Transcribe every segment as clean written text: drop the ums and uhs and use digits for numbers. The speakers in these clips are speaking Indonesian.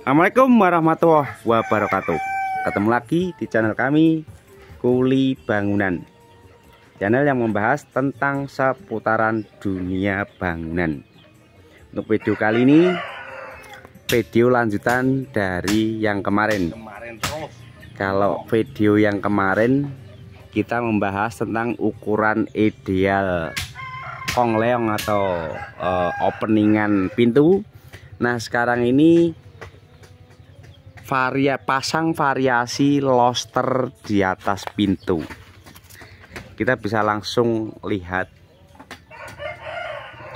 Assalamualaikum warahmatullahi wabarakatuh. Ketemu lagi di channel kami, Kuli Bangunan. Channel yang membahas tentang seputaran dunia bangunan. Untuk video kali ini, video lanjutan dari yang kemarin. Kalau video yang kemarin kita membahas tentang ukuran ideal Kong leong atau openingan pintu. Nah, sekarang ini pasang variasi loaster di atas pintu. Kita bisa langsung lihat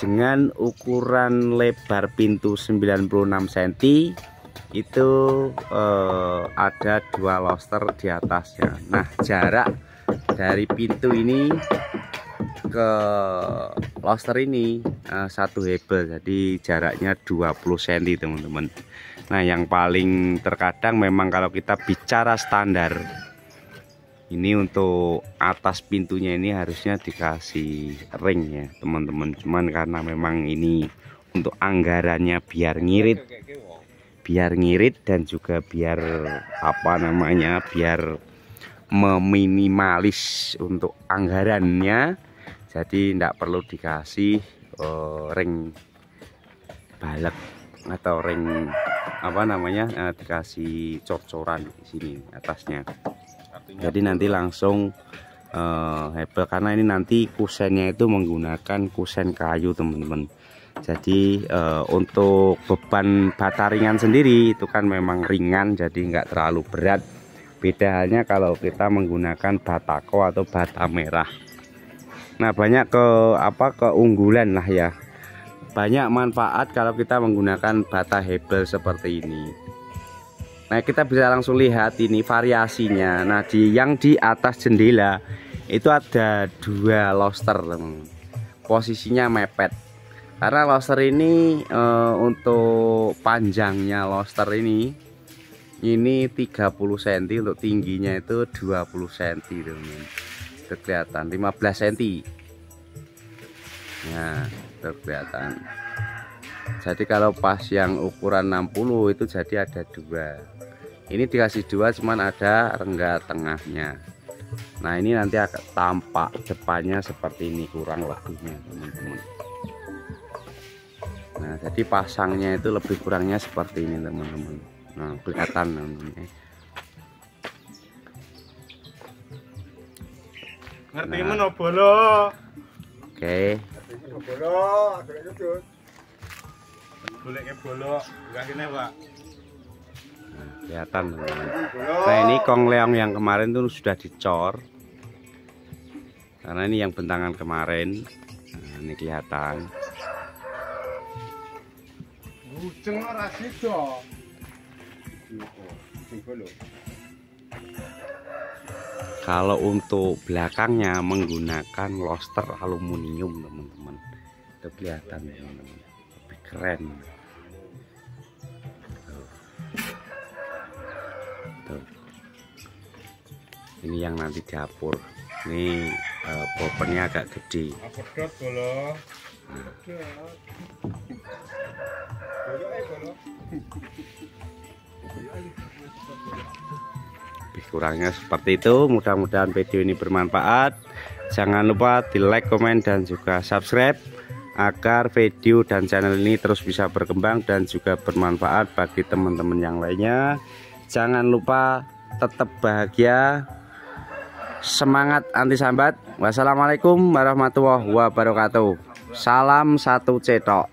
dengan ukuran lebar pintu 96 cm itu ada dua loaster di atasnya. Nah, jarak dari pintu ini ke loaster ini satu hebel, jadi jaraknya 20 cm teman-teman. Nah, yang paling terkadang memang kalau kita bicara standar ini untuk atas pintunya ini harusnya dikasih ring ya teman-teman, cuman karena memang ini untuk anggarannya biar ngirit dan juga biar biar meminimalis untuk anggarannya, jadi tidak perlu dikasih ring balek atau ring dikasih cor-coran di sini atasnya. Jadi nanti langsung hebel, karena ini nanti kusennya itu menggunakan kusen kayu teman-teman. Jadi untuk beban bata ringan sendiri itu kan memang ringan, jadi nggak terlalu berat. Beda halnya kalau kita menggunakan batako atau bata merah. Nah, banyak keunggulan lah ya, banyak manfaat kalau kita menggunakan bata hebel seperti ini. Nah, kita bisa langsung lihat ini variasinya. Nah, yang di atas jendela itu ada dua loaster, posisinya mepet. Karena loaster ini untuk panjangnya loaster ini 30 cm, untuk tingginya itu 20 cm teman-teman. Kelihatan 15 cm. Nah, kelihatan. Jadi kalau pas yang ukuran 60 itu jadi ada dua. Ini dikasih dua, cuman ada rengga tengahnya. Nah, ini nanti agak tampak depannya seperti ini, kurang lebihnya teman-teman. Nah, jadi pasangnya itu lebih kurangnya seperti ini teman-teman. Nah, kelihatan teman-teman. Ngerti menobolo. Oke. Kelihatan teman-teman. Nah, ini Kong leong yang kemarin tuh sudah dicor, karena ini yang bentangan kemarin. Nah, ini kelihatan. Kalau untuk belakangnya menggunakan loaster aluminium teman-teman, itu kelihatan teman-teman, lebih keren. Tuh. Ini yang nanti dapur, ini bopennya agak gede. Lebih kurangnya seperti itu. Mudah-mudahan video ini bermanfaat. Jangan lupa di like, komen, dan juga subscribe agar video dan channel ini terus bisa berkembang dan juga bermanfaat bagi teman-teman yang lainnya. Jangan lupa tetap bahagia, semangat anti sambat. Wassalamualaikum warahmatullahi wabarakatuh. Salam satu cetok.